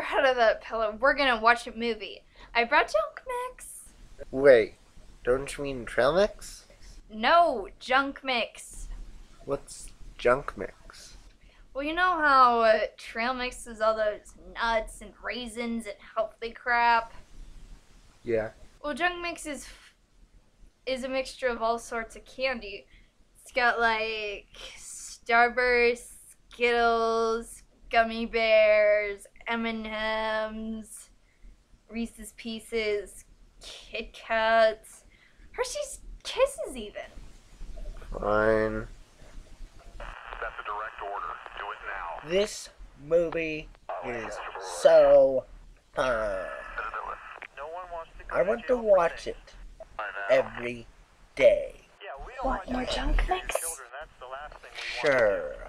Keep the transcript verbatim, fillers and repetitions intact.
her out of that pillow. We're gonna watch a movie. I brought junk mix. Wait, don't you mean trail mix? No, junk mix. What's junk mix? Well, you know how uh, trail mix is all those nuts and raisins and healthy crap? Yeah. Well, junk mix is, is a mixture of all sorts of candy. It's got like Starburst, Skittles, gummy bears, M and M's, Reese's Pieces, Kit Kats, Hershey's Kisses even. Fine. That's a direct order. Do it now. This movie is so fun. I want to watch it every day. Want more junk mix? Sure.